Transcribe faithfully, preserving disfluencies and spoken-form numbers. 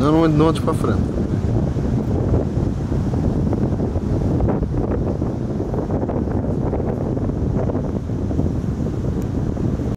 Não, não, não ande para frente.